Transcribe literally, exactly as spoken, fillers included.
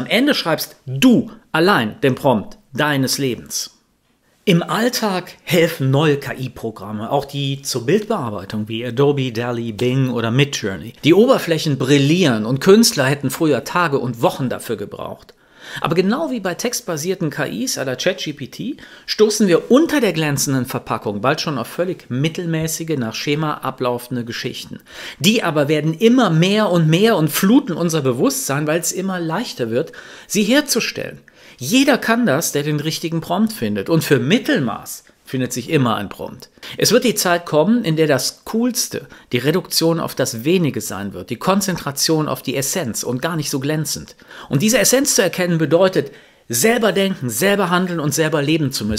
am Ende schreibst du allein den Prompt deines Lebens. Im Alltag helfen neue K I-Programme, auch die zur Bildbearbeitung wie Adobe, Dali, Bing oder Midjourney. Die Oberflächen brillieren und Künstler hätten früher Tage und Wochen dafür gebraucht. Aber genau wie bei textbasierten K Is à la ChatGPT stoßen wir unter der glänzenden Verpackung bald schon auf völlig mittelmäßige, nach Schema ablaufende Geschichten. Die aber werden immer mehr und mehr und fluten unser Bewusstsein, weil es immer leichter wird, sie herzustellen. Jeder kann das, der den richtigen Prompt findet. Und für Mittelmaß findet sich immer ein Prompt. Es wird die Zeit kommen, in der das Coolste die Reduktion auf das Wenige sein wird, die Konzentration auf die Essenz und gar nicht so glänzend. Und diese Essenz zu erkennen bedeutet, selber denken, selber handeln und selber leben zu müssen.